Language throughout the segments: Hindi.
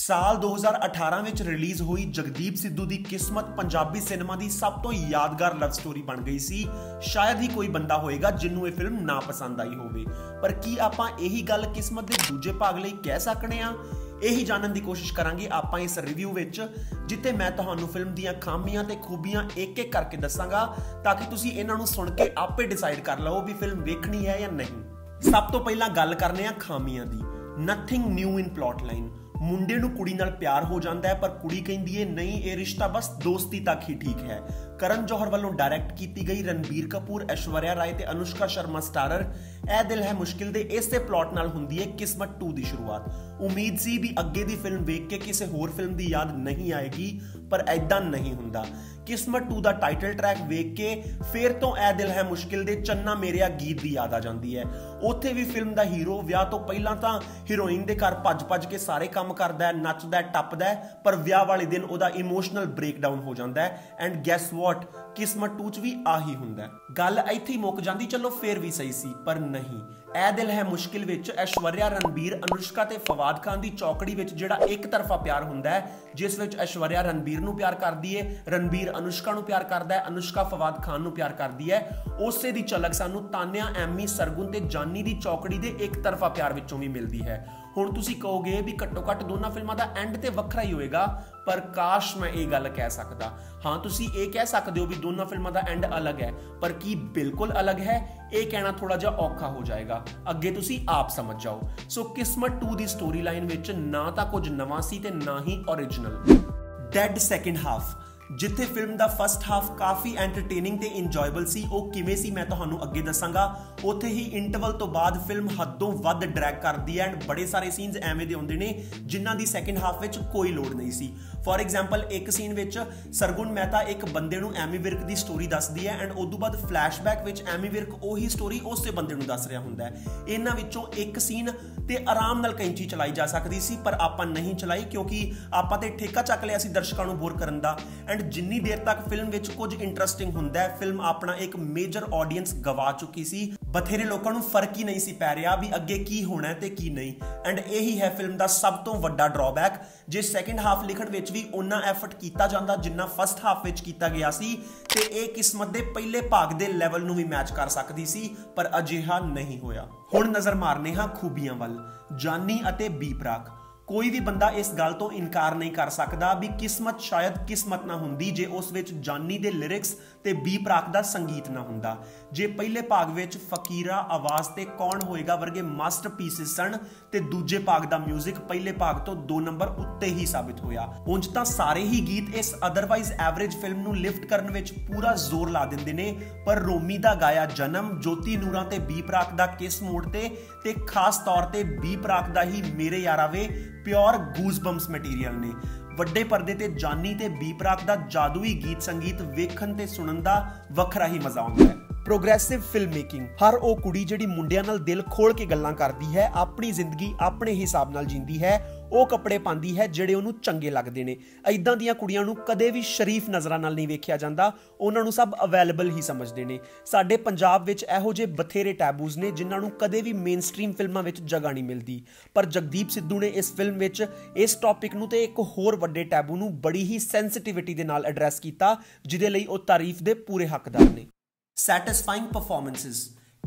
ਸਾਲ 2018 ਵਿੱਚ ਰਿਲੀਜ਼ ਹੋਈ ਜਗਦੀਪ ਸਿੱਧੂ ਦੀ ਕਿਸਮਤ ਪੰਜਾਬੀ ਸਿਨੇਮਾ ਦੀ ਸਭ ਤੋਂ ਯਾਦਗਾਰ ਲਵ ਸਟੋਰੀ ਬਣ ਗਈ ਸੀ। ਸ਼ਾਇਦ ਹੀ ਕੋਈ ਬੰਦਾ ਹੋਏਗਾ ਜਿੰਨੂੰ ਇਹ ਫਿਲਮ ਨਾ ਪਸੰਦ ਆਈ ਹੋਵੇ, ਪਰ ਕੀ ਆਪਾਂ ਇਹੀ ਗੱਲ ਕਿਸਮਤ ਦੇ ਦੂਜੇ ਭਾਗ ਲਈ ਕਹਿ ਸਕਨੇ ਆ? यही जानने की कोशिश करांगे आपां इस रिव्यू विच, जिते मैं तुहानू फिल्म दीयां खामियां ते खूबियां एक एक करके दसांगा ताकि तुसी इन्हां नू सुन के आपे डिसाइड कर लओ भी फिल्म वेखनी है या नहीं। सब तो पहला गल करने आ खामियां दी। Nothing new in plot line. मुंडे नू कुड़ी नाल प्यार हो जाता है पर कुड़ी कहती है नहीं, ये रिश्ता बस दोस्ती तक ही ठीक है। करन जौहर वालों डायरैक्ट की गई, रणबीर कपूर, ऐश्वर्या राय ते अनुष्का शर्मा स्टारर ए दिल है मुश्किल दे इसे प्लॉट नाल हुंदी है किस्मत 2 दी शुरुआत। उम्मीद सी भी अगे दी फिल्म वेख के किसी होर फिल्म दी याद नहीं आएगी, पर ऐदां नहीं हुंदा। किस्मत 2 दा टाइटल ट्रैक वेख के फिर तो ए दिल है मुश्किल दे चन्ना मेरेया गीत दी याद आ जांदी है। उत्थे भी फिल्म दा हीरो विआह तो पहलां तां हीरोइन दे घर भज भज के सारे काम करदा है, नचदा है, टपदा है, पर विआह वाले दिन ओदा इमोशनल ब्रेकडाउन हो जांदा है। एंड गैस व्हाट, किस्मत 2 च भी आही हुंदा है। गल इत्थे ही मुक जांदी, चलो फिर भी सही सी, पर नहीं। ए दिल है मुश्किल विच ऐश्वर्या, रणबीर, अनुष्का ते फवाद खान दी चौकड़ी विच जेड़ा एक तरफा प्यार हुंदा है, जिस विच ऐश्वर्या रणबीर नू प्यार करदी है, रणबीर अनुष्का नू प्यार करदा है, अनुष्का फवाद खान नू प्यार करदी है, उसे दी झलक सानू तान्या, एमी, सरगुन ते जानी दी चौकड़ी दे एक तरफा प्यार विचों भी मिलदी है। हुण तुसी कहोगे भी घट्टो घट्ट दोनों फिल्मां दा एंड ते वखरा ही होएगा, पर काश मैं ये गल कह सकदा। हाँ, तुसी ये कह सकदे हो भी दोनों फिल्मां दा एंड अलग है, पर की बिल्कुल अलग है ये कहना थोड़ा जा औखा हो जाएगा, अगे तुसी आप समझ जाओ। सो किस्मत 2 दी स्टोरी लाइन विच ना तां कुछ नवां सी ते ना ही ओरिजिनल। Dead second half. जिथे फिल्म का फस्ट हाफ काफ़ी एंटरटेनिंग ते इंजॉयबल सी, वह किमें सी मैं तुहानू अगे दसांगा। उत्थे ही इंटरवल तो बाद फिल्म हदों वध ड्रैग करती है एंड बड़े सारे सीन्स एवें दे हुंदे ने जिन्हां दी सैकेंड हाफ विच कोई लोड़ नहीं सी। फॉर एग्जाम्पल, एक सीन विच सरगुन मेहता एक बंदे नू एमी विर्क दी स्टोरी दसदी है एंड उदों बाद फ्लैशबैक विच एमी विर्क उही स्टोरी उसे बंदे नू दस रहा हुंदा है। इन्हां विचों एक सीन ते आराम नाल कैंची चलाई जा सकदी सी, पर आपां नहीं चलाई क्योंकि आपां ते ठेका चक लिया सी दर्शकां नू बोर करन दा। जिन्नी देर तक फिल्म विच कुछ इंटरेस्टिंग हुंदा है, फिल्म अपना एक मेजर ऑडियंस गवा चुकी सी। बथेरे लोकां नूं फर्क ही नहीं सी पै रिहा भी अगे की होना है ते की नहीं। एंड यही है फिल्म दा सब तो वड्डा ड्रॉबैक। जे सैकेंड हाफ लिखण विच भी उन्ना एफर्ट कीता जांदा जिन्ना फस्ट हाफ विच कीता गया सी ते इह किस्मत दे पहले भाग दे लेवल नूं भी मैच कर सकदी सी, पर अजिहा नहीं होया। हुण नज़र मारने हां खूबियां वल। जानी अते बी प्राक। कोई भी बंदा इस गल तो इनकार नहीं कर सकता भी किस्मत शायद किस्मत ना हुंदी जे उस विच जानी दे लिरिक्स ते बी प्राक दा संगीत ना हुंदा। जे पहले भाग विच फकीरा, आवाज़ ते कौन होएगा वर्गे मास्टरपीसिस सन ते दूजे भाग दा म्यूजिक पहले भाग तो 2 नंबर उत्ते ही साबित होया। उंज तां सारे ही गीत इस अदरवाइज एवरेज फिल्म नू लिफ्ट करन विच पूरा जोर ला दिंदे ने, पर रोमी दा गाया जन्म, ज्योति नूरां ते बी प्राक दा किस मोड़ ते खास तौर ते बी प्राक दा ही मेरे यारा वे प्योर गूजबम्स मटीरियल ने। वड्डे पर्दे ते जानी ते बी प्राक दा जादुई गीत संगीत वेखन ते सुनन दा वखरा ही मजा आउंदा है। Progressive film making. हर वो कुड़ी जिहड़ी मुंडियां नाल दिल खोल के गल्लां करदी है, अपनी जिंदगी अपने हिसाब नाल जींदी है, वो कपड़े पांदी है जिहड़े उहनूं चंगे लगदे ने। इदां दियां कुड़ियां नूं कदे भी शरीफ नज़रां नाल नहीं वेखिया जांदा, उहनां नूं सब अवेलेबल ही समझदे ने। साडे पंजाब विच इहो जे बथेरे टैबूज ने जिन्हां नूं कदे भी मेनस्ट्रीम फिल्मां विच जगह नहीं मिलदी, पर जगदीप सिद्धू ने इस फिल्म विच इस टॉपिक नूं ते एक होर वड्डे टैबू नूं बड़ी ही सेंसिटिविटी दे नाल एड्रैस कीता, जिहदे लई वो तारीफ दे पूरे हकदार ने। Satisfying performances.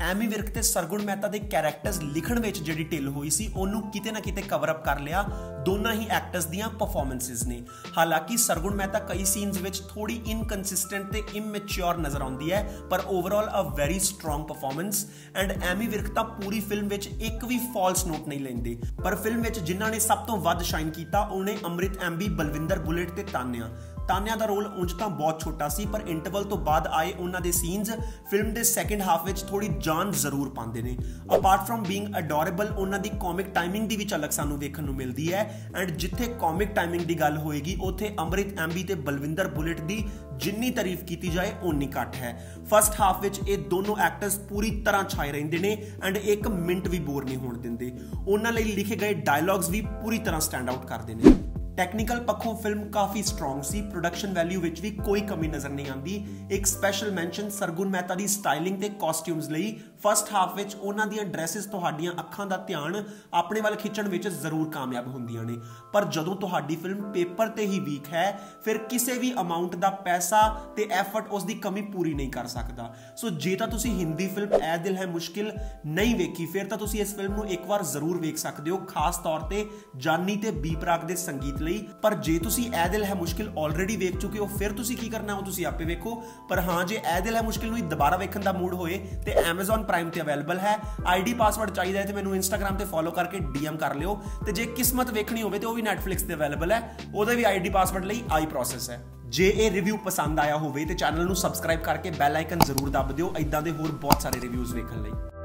एमी विर्क ते सरगुण मेहता दे कैरेक्टर्स लिखण विच जिहड़ी ढिल होई सी उहनूं किते ना किते कवर अप कर लिया दोनों ही एक्टर्स दियां परफॉर्मेंसेस ने। हालांकि सरगुण मेहता कई सीन्स विच थोड़ी इनकंसिस्टेंट ते इमैच्योर नज़र आउंदी है, पर overall a very strong performance. And Ammy Virk तां पूरी फिल्म विच एक भी फॉल्स नोट नहीं लैंदे, पर फिल्म विच जिन्हां ने सब तो वध शाइन कीता उहने अमृत एम्बी, बलविंदर बुलेट ते तान्या का रोल उंज तां बहुत छोटा सी, पर इंटरवल तो बाद आए उन्हां दे सीन्स फिल्म दे सैकेंड हाफ विच थोड़ी जान जरूर पांदे ने। अपार्ट फ्रॉम बीइंग अडोरेबल उन्हां दी कॉमिक टाइमिंग दी भी झलक सानू वेखण नू मिलदी है। एंड जिथे कॉमिक टाइमिंग दी गल होएगी उत्थे अमृत एम्बी ते बलविंदर बुलेट दी जिन्नी तारीफ की जाए उन्नी घट है। फस्ट हाफ विच ये दोनों एक्टर्स पूरी तरह छाए रहिंदे ने एंड एक मिनट भी बोर नहीं होण दिंदे। उन्हां लई लिखे गए डायलॉग्स भी पूरी तरह स्टैंड आउट करदे ने। टैक्नीकल पक्षों फिल्म काफ़ी स्ट्रॉन्ग सी, प्रोडक्शन वैल्यू विच भी कोई कमी नज़र नहीं आती। एक स्पैशल मैनशन सरगुन मेहता की स्टाइलिंग के कॉस्ट्यूम्स लिए फर्स्ट हाफ में उन्हां दीआं ड्रैसेस तुहाडीआं अखां दा ध्यान अपने वाल खिंचण विच जरूर कामयाब हुंदियां ने, पर जदों तुहाडी फिल्म पेपर ते ही वीक है फिर किसी भी अमाउंट दा पैसा ते एफर्ट उसकी कमी पूरी नहीं कर सकता। सो जे तां तुसीं हिंदी फिल्म ऐ दिल है मुश्किल नहीं वेखी फिर तां तुसीं इस फिल्म नूं एक बार जरूर वेख सकदे हो, खास तौर ते जानी ते बी प्राक दे संगीत लई। पर जे तुसीं ऐ दिल है मुश्किल ऑलरेडी वेख चुके हो फिर तुसीं की करना हो तुसीं आपे वेखो। पर हाँ, जे ऐ दिल है मुश्किल नूं दोबारा वेखण दा मूड होए ते Amazon प्राइम ते अवेलेबल है। आईडी पासवर्ड चाहिए है तो मैंने इंस्टाग्राम ते फॉलो करके डीएम कर लियो, ते जे किस्मत वेखनी होवे ते वो भी Netflix ते अवेलेबल है, ओहदा भी आईडी पासवर्ड लई आई प्रोसेस है। जे ये रिव्यू पसंद आया होवे ते चैनल नूं सबसक्राइब करके बैल आइकन जरूर दब दिओ, इदां दे होर बहुत सारे रिव्यूज़ वेखण लई।